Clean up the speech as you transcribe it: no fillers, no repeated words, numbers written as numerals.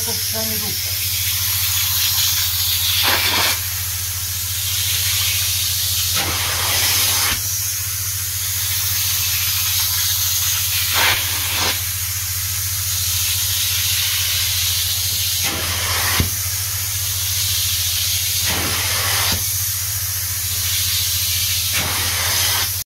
собственно, не русская.